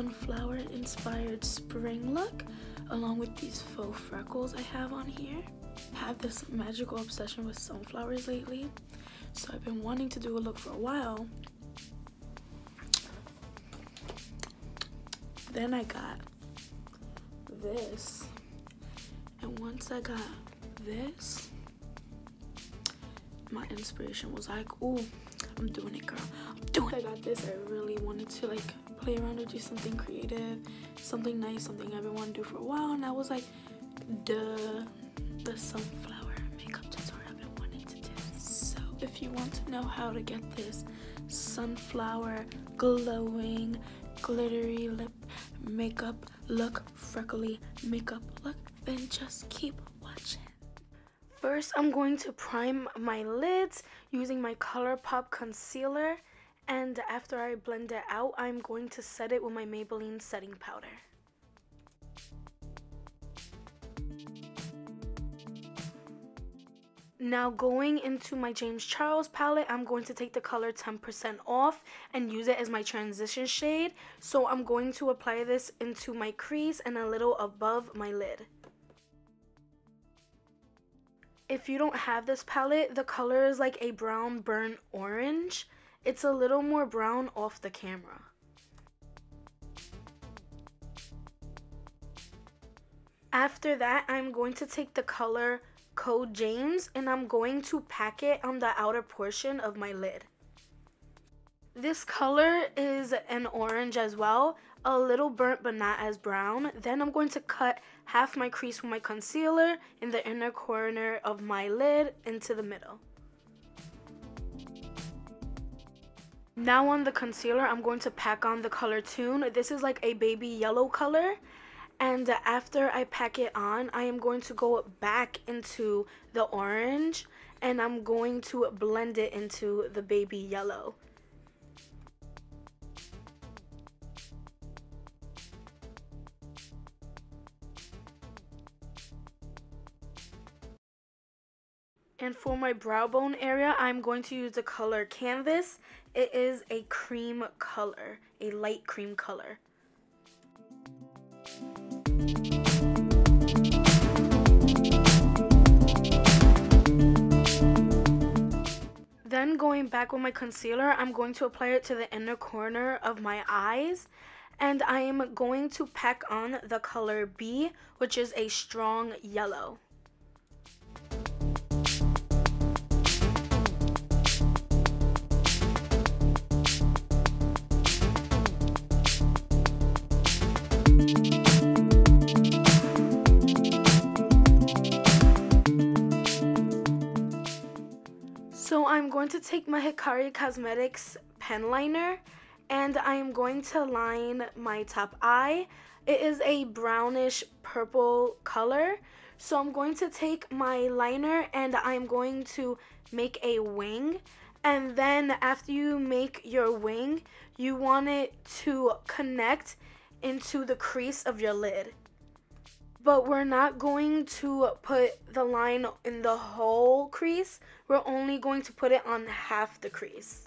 sunflower inspired spring look, along with these faux freckles I have on here. I have this magical obsession with sunflowers lately, so I've been wanting to do a look for a while. Then I got this, and once I got this, my inspiration was like, ooh, I'm doing it, girl, I'm doing it. I got this. I really wanted to like play around or do something creative, something nice, something I've been wanting to do for a while, and I was like, duh, the sunflower makeup tutorial I've been wanting to do. So if you want to know how to get this sunflower glowing glittery lip makeup look, freckly makeup look, then just keep watching. First, I'm going to prime my lids using my ColourPop concealer, and after I blend it out, I'm going to set it with my Maybelline setting powder. Now, going into my James Charles palette, I'm going to take the color 10% off and use it as my transition shade. So I'm going to apply this into my crease and a little above my lid. If you don't have this palette, the color is like a brown burnt orange. It's a little more brown off the camera. After that, I'm going to take the color Code James and I'm going to pack it on the outer portion of my lid. This color is an orange as well, a little burnt but not as brown. Then I'm going to cut half my crease with my concealer in the inner corner of my lid into the middle. Now on the concealer, I'm going to pack on the color Tune. This is like a baby yellow color. And after I pack it on, I am going to go back into the orange and I'm going to blend it into the baby yellow. And for my brow bone area, I'm going to use the color Canvas. It is a cream color, a light cream color. Then going back with my concealer, I'm going to apply it to the inner corner of my eyes. And I am going to pack on the color B, which is a strong yellow. So I'm going to take my Hikari Cosmetics pen liner and I am going to line my top eye. It is a brownish purple color. So I'm going to take my liner and I'm going to make a wing. And then after you make your wing, you want it to connect into the crease of your lid. But we're not going to put the line in the whole crease. We're only going to put it on half the crease.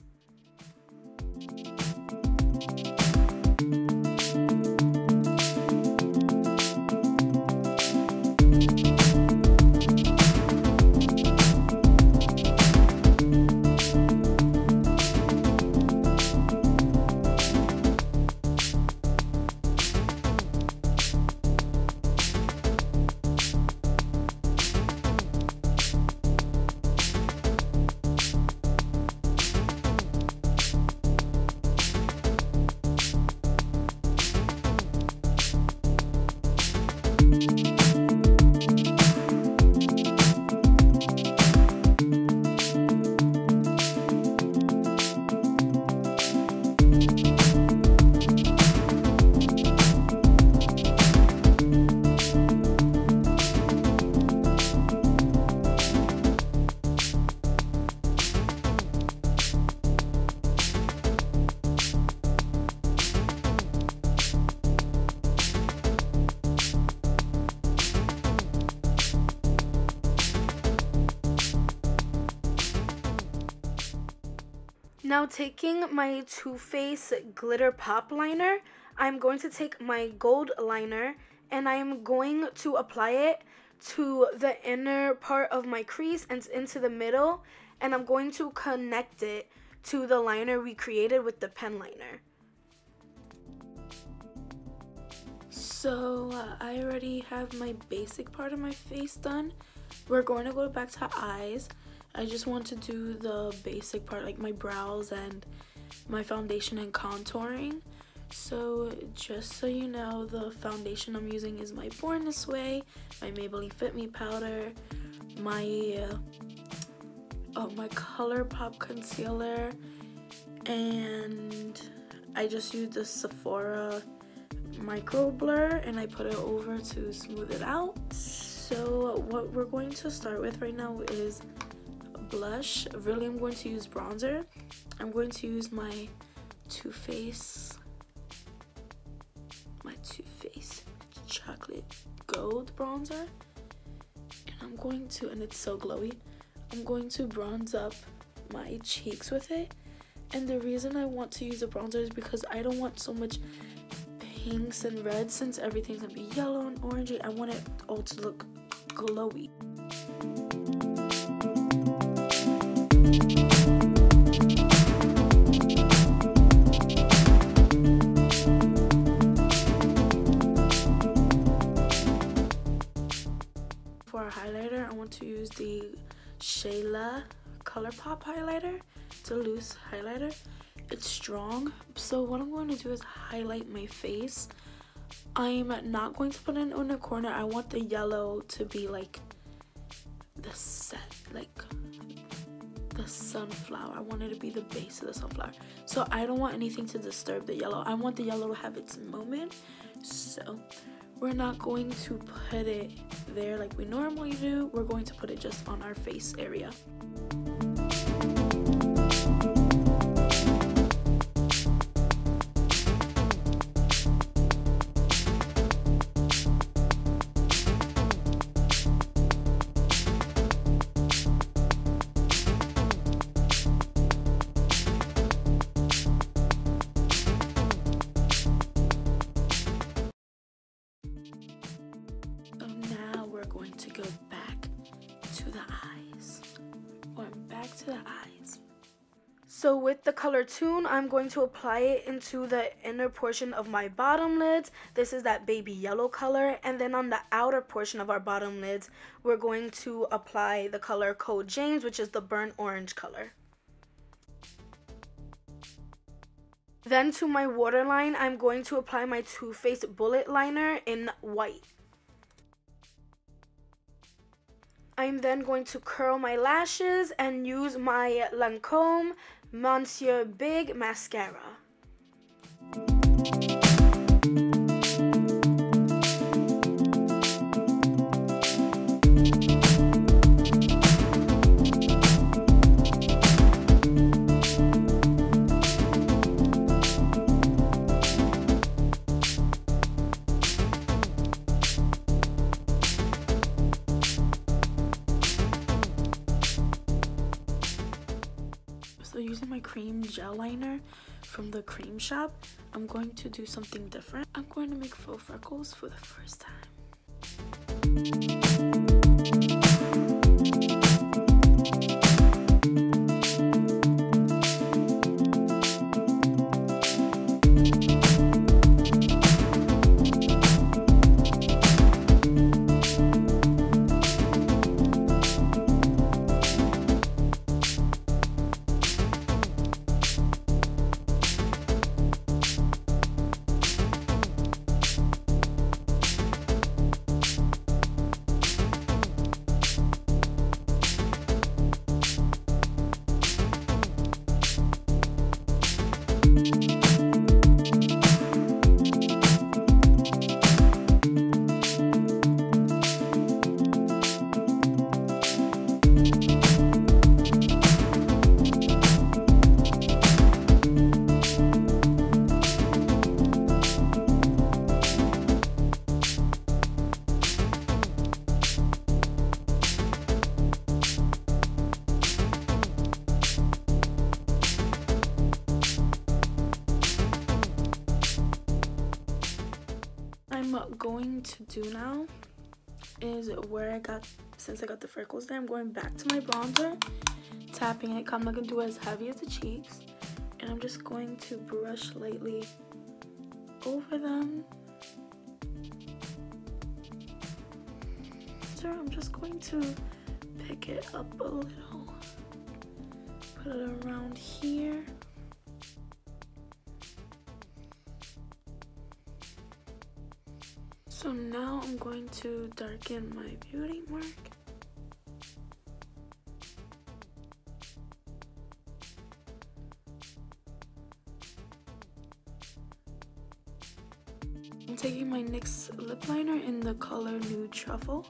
Now taking my Too Faced Glitter Pop Liner, I'm going to take my gold liner and I am going to apply it to the inner part of my crease and into the middle, and I'm going to connect it to the liner we created with the pen liner. So I already have my basic part of my face done. We're going to go back to eyes. I just want to do the basic part, like my brows and my foundation and contouring. So just so you know, the foundation I'm using is my Born This Way, my Maybelline Fit Me powder, my ColourPop concealer, and I just used the Sephora micro blur and I put it over to smooth it out. So what we're going to start with right now is blush. Really, I'm going to use bronzer. I'm going to use my Too Faced chocolate gold bronzer, and I'm going to, and it's so glowy, I'm going to bronze up my cheeks with it. And the reason I want to use a bronzer is because I don't want so much pinks and reds, since everything's gonna be yellow and orangey. I want it all to look glowy. For our highlighter, I want to use the Shayla ColourPop highlighter. It's a loose highlighter. It's strong. So what I'm going to do is highlight my face. I'm not going to put it in a corner. I want the yellow to be like the set, like the sunflower. I want it to be the base of the sunflower. So I don't want anything to disturb the yellow. I want the yellow to have its moment. So we're not going to put it there like we normally do. We're going to put it just on our face area. So with the color Tune, I'm going to apply it into the inner portion of my bottom lids. This is that baby yellow color. And then on the outer portion of our bottom lids, we're going to apply the color Code James, which is the burnt orange color. Then to my waterline, I'm going to apply my Too Faced Bullet Liner in white. I'm then going to curl my lashes and use my Lancôme Monsieur Big mascara. Using my cream gel liner from the cream shop, I'm going to do something different. I'm going to make faux freckles for the first time. going to do now is where I got, since I got the freckles there, I'm going back to my bronzer, tapping it. I'm not gonna do it as heavy as the cheeks, and I'm just going to brush lightly over them. So I'm just going to pick it up a little, put it around here. So now I'm going to darken my beauty mark. I'm taking my NYX lip liner in the color Nude Truffle.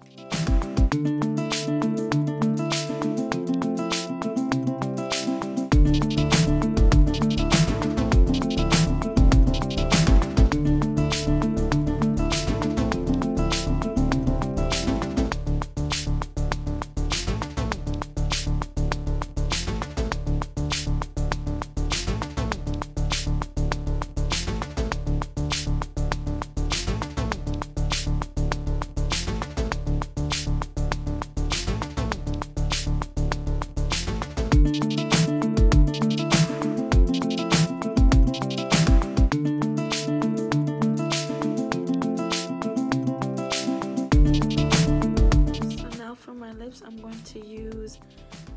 I'm going to use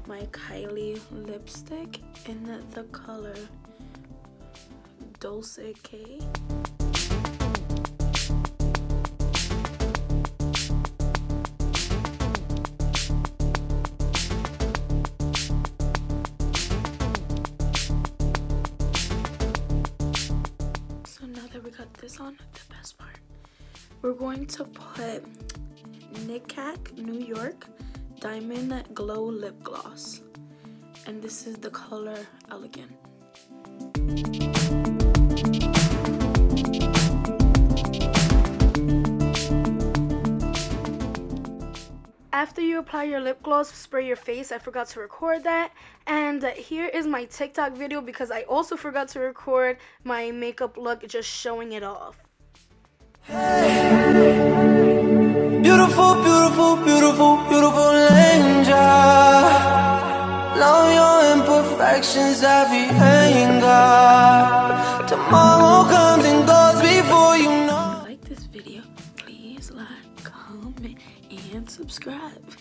my Kylie lipstick in the color Dulce K. So now that we got this on, the best part, we're going to put Nickak New York Diamond Glow Lip Gloss, and this is the color Elegant. After you apply your lip gloss, spray your face. I forgot to record that, and here is my TikTok video because I also forgot to record my makeup look, just showing it off. Beautiful, beautiful, beautiful, beautiful angel. Love your imperfections, every anger. Tomorrow comes and goes before you know. If you like this video, please like, comment, and subscribe.